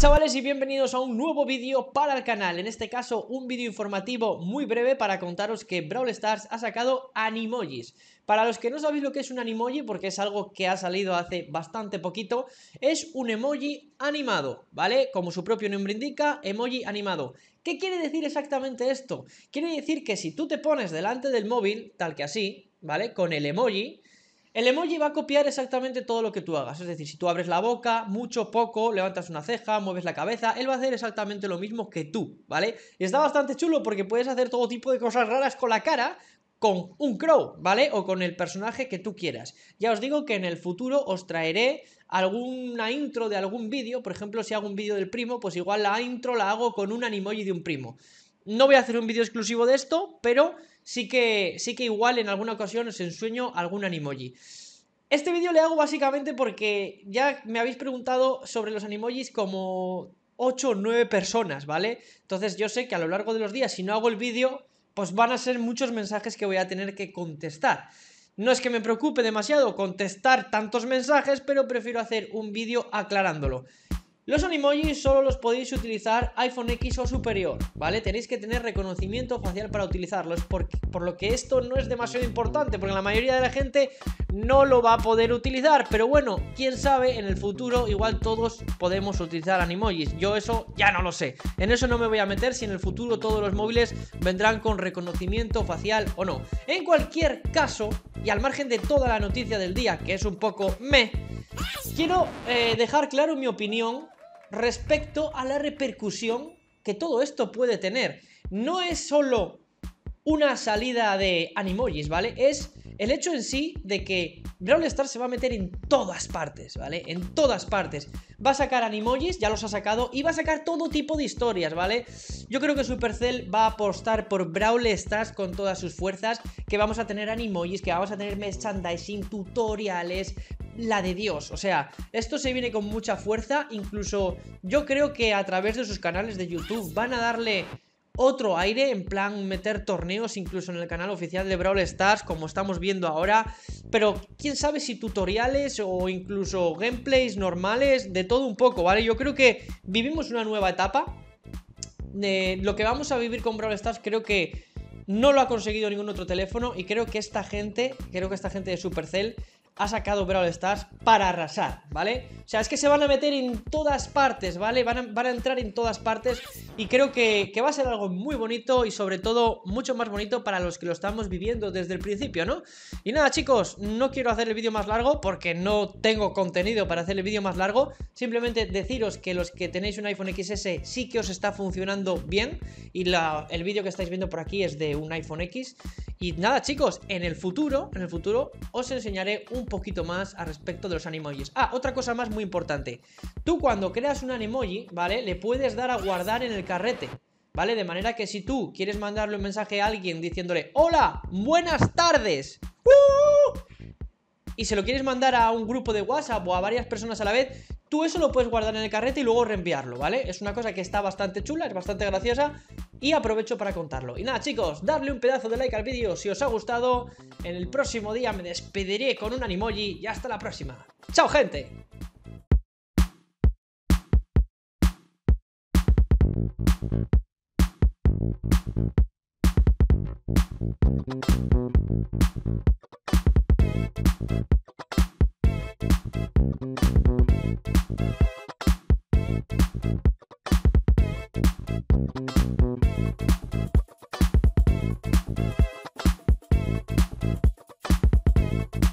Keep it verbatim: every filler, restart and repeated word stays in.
Chavales, y bienvenidos a un nuevo vídeo para el canal. En este caso, un vídeo informativo muy breve para contaros que Brawl Stars ha sacado Animojis. Para los que no sabéis lo que es un Animoji, porque es algo que ha salido hace bastante poquito, es un emoji animado, ¿vale? Como su propio nombre indica, emoji animado. ¿Qué quiere decir exactamente esto? Quiere decir que si tú te pones delante del móvil, tal que así, ¿vale? Con el emoji... El emoji va a copiar exactamente todo lo que tú hagas, es decir, si tú abres la boca, mucho, poco, levantas una ceja, mueves la cabeza, él va a hacer exactamente lo mismo que tú, ¿vale? Y está bastante chulo porque puedes hacer todo tipo de cosas raras con la cara, con un crow, ¿vale? O con el personaje que tú quieras. Ya os digo que en el futuro os traeré alguna intro de algún vídeo, por ejemplo, si hago un vídeo del primo, pues igual la intro la hago con un animoji de un primo. No voy a hacer un vídeo exclusivo de esto, pero sí que, sí que igual en alguna ocasión os ensueño algún animoji. Este vídeo le hago básicamente porque ya me habéis preguntado sobre los animojis como ocho o nueve personas, ¿vale? Entonces yo sé que a lo largo de los días, si no hago el vídeo, pues van a ser muchos mensajes que voy a tener que contestar. No es que me preocupe demasiado contestar tantos mensajes, pero prefiero hacer un vídeo aclarándolo. Los animojis solo los podéis utilizar iPhone equis o superior, ¿vale? Tenéis que tener reconocimiento facial para utilizarlos, por, por lo que esto no es demasiado importante, porque la mayoría de la gente no lo va a poder utilizar. Pero bueno, quién sabe, en el futuro igual todos podemos utilizar animojis. Yo eso ya no lo sé, en eso no me voy a meter, si en el futuro todos los móviles vendrán con reconocimiento facial o no. En cualquier caso, y al margen de toda la noticia del día, que es un poco meh, quiero eh, dejar claro mi opinión respecto a la repercusión que todo esto puede tener. No es solo una salida de animojis, ¿vale? Es el hecho en sí de que Brawl Stars se va a meter en todas partes, ¿vale? En todas partes. Va a sacar animojis, ya los ha sacado, y va a sacar todo tipo de historias, ¿vale? Yo creo que Supercell va a apostar por Brawl Stars con todas sus fuerzas, que vamos a tener animojis, que vamos a tener merchandising, tutoriales... La de Dios, o sea, esto se viene con mucha fuerza. Incluso yo creo que a través de sus canales de YouTube van a darle otro aire, en plan meter torneos incluso en el canal oficial de Brawl Stars, como estamos viendo ahora. Pero quién sabe si tutoriales o incluso gameplays normales, de todo un poco, ¿vale? Yo creo que vivimos una nueva etapa. eh, Lo que vamos a vivir con Brawl Stars creo que no lo ha conseguido ningún otro teléfono, y creo que esta gente, creo que esta gente de Supercell ha sacado Brawl Stars para arrasar, ¿vale? O sea, es que se van a meter en todas partes, ¿vale? Van a, van a entrar en todas partes, y creo que, que va a ser algo muy bonito, y sobre todo mucho más bonito para los que lo estamos viviendo desde el principio, ¿no? Y nada, chicos, no quiero hacer el vídeo más largo porque no tengo contenido para hacer el vídeo más largo. Simplemente deciros que los que tenéis un iPhone equis ese sí que os está funcionando bien, y la, el vídeo que estáis viendo por aquí es de un iPhone equis. Y nada, chicos, en el futuro, en el futuro os enseñaré un un poquito más al respecto de los animojis. Ah, otra cosa más muy importante. Tú cuando creas un animoji, ¿vale? Le puedes dar a guardar en el carrete, ¿vale? De manera que si tú quieres mandarle un mensaje a alguien diciéndole ¡Hola! ¡Buenas tardes! ¡Uh! Y se lo quieres mandar a un grupo de WhatsApp o a varias personas a la vez, tú eso lo puedes guardar en el carrete y luego reenviarlo, ¿vale? Es una cosa que está bastante chula, es bastante graciosa, y aprovecho para contarlo. Y nada, chicos, dadle un pedazo de like al vídeo si os ha gustado. En el próximo día me despediré con un animoji y hasta la próxima. ¡Chao, gente!